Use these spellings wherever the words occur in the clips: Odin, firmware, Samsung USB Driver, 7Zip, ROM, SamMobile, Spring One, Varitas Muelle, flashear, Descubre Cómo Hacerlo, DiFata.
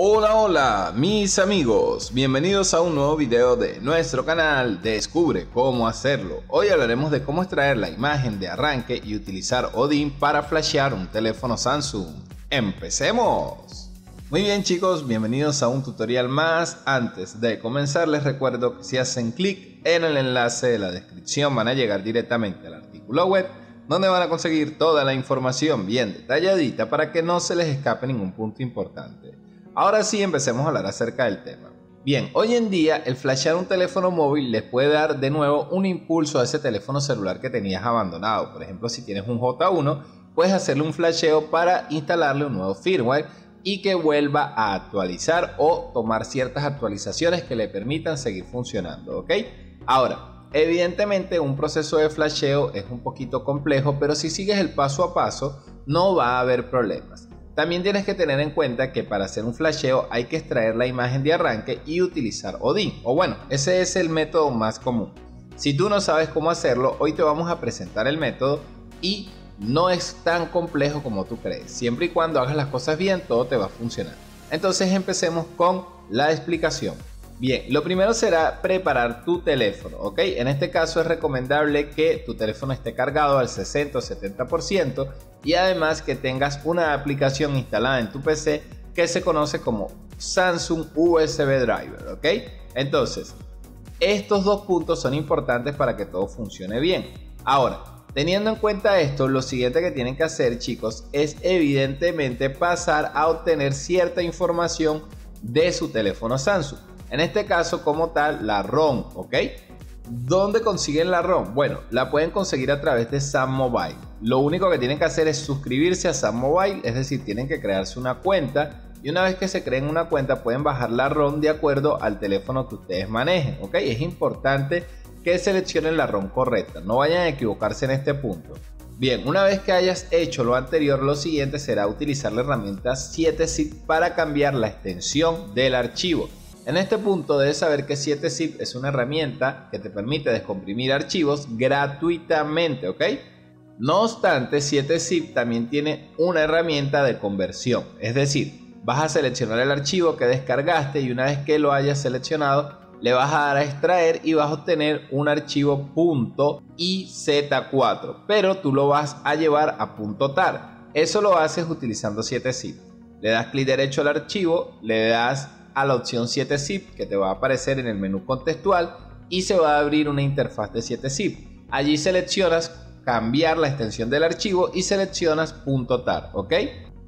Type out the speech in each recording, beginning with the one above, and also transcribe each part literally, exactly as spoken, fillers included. Hola, hola mis amigos, bienvenidos a un nuevo video de nuestro canal Descubre Cómo Hacerlo. Hoy hablaremos de cómo extraer la imagen de arranque y utilizar Odin para flashear un teléfono Samsung. ¡Empecemos! Muy bien chicos, bienvenidos a un tutorial más. Antes de comenzar les recuerdo que si hacen clic en el enlace de la descripción van a llegar directamente al artículo web, donde van a conseguir toda la información bien detalladita para que no se les escape ningún punto importante. Ahora sí, empecemos a hablar acerca del tema. Bien, hoy en día el flashear un teléfono móvil les puede dar de nuevo un impulso a ese teléfono celular que tenías abandonado. Por ejemplo, si tienes un J uno, puedes hacerle un flasheo para instalarle un nuevo firmware y que vuelva a actualizar o tomar ciertas actualizaciones que le permitan seguir funcionando, ¿ok? Ahora, evidentemente un proceso de flasheo es un poquito complejo, pero si sigues el paso a paso no va a haber problemas. También tienes que tener en cuenta que para hacer un flasheo hay que extraer la imagen de arranque y utilizar Odin, o bueno, ese es el método más común. Si tú no sabes cómo hacerlo, hoy te vamos a presentar el método y no es tan complejo como tú crees. Siempre y cuando hagas las cosas bien, todo te va a funcionar. Entonces empecemos con la explicación. Bien, lo primero será preparar tu teléfono, ¿ok? En este caso es recomendable que tu teléfono esté cargado al sesenta o setenta por ciento y además que tengas una aplicación instalada en tu P C que se conoce como Samsung U S B Driver, ¿ok? Entonces, estos dos puntos son importantes para que todo funcione bien. Ahora, teniendo en cuenta esto, lo siguiente que tienen que hacer, chicos, es evidentemente pasar a obtener cierta información de su teléfono Samsung. En este caso como tal la ROM, ¿ok? ¿Dónde consiguen la ROM? Bueno, la pueden conseguir a través de SamMobile. Lo único que tienen que hacer es suscribirse a SamMobile, es decir, tienen que crearse una cuenta y una vez que se creen una cuenta pueden bajar la ROM de acuerdo al teléfono que ustedes manejen, ¿ok? Es importante que seleccionen la ROM correcta, no vayan a equivocarse en este punto. Bien, una vez que hayas hecho lo anterior, lo siguiente será utilizar la herramienta siete zip para cambiar la extensión del archivo. En este punto debes saber que siete zip es una herramienta que te permite descomprimir archivos gratuitamente, ¿ok? No obstante, siete zip también tiene una herramienta de conversión, es decir, vas a seleccionar el archivo que descargaste y una vez que lo hayas seleccionado, le vas a dar a extraer y vas a obtener un archivo .iz cuatro, pero tú lo vas a llevar a .tar. Eso lo haces utilizando siete zip. Le das clic derecho al archivo, le das a la opción siete zip que te va a aparecer en el menú contextual y se va a abrir una interfaz de siete zip. Allí seleccionas cambiar la extensión del archivo y seleccionas .tar, ¿ok?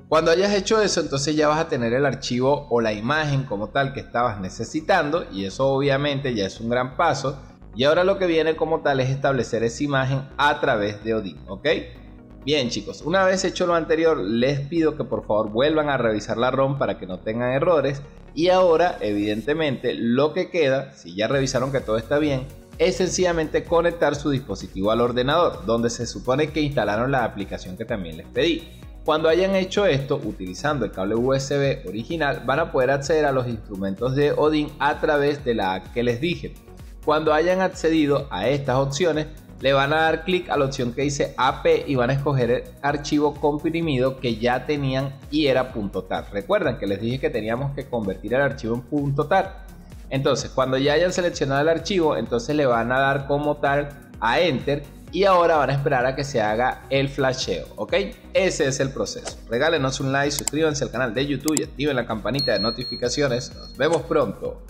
Cuando hayas hecho eso, entonces ya vas a tener el archivo o la imagen como tal que estabas necesitando y eso obviamente ya es un gran paso. Y ahora lo que viene como tal es establecer esa imagen a través de Odin, ¿ok? Bien chicos, una vez hecho lo anterior, les pido que por favor vuelvan a revisar la ROM para que no tengan errores. Y ahora, evidentemente, lo que queda, si ya revisaron que todo está bien, es sencillamente conectar su dispositivo al ordenador, donde se supone que instalaron la aplicación que también les pedí. Cuando hayan hecho esto, utilizando el cable U S B original, van a poder acceder a los instrumentos de Odin a través de la app que les dije. Cuando hayan accedido a estas opciones, le van a dar clic a la opción que dice A P y van a escoger el archivo comprimido que ya tenían y era .tar. Recuerdan que les dije que teníamos que convertir el archivo en .tar. Entonces, cuando ya hayan seleccionado el archivo, entonces le van a dar como tal a Enter y ahora van a esperar a que se haga el flasheo, ¿ok? Ese es el proceso. Regálenos un like, suscríbanse al canal de YouTube y activen la campanita de notificaciones. Nos vemos pronto.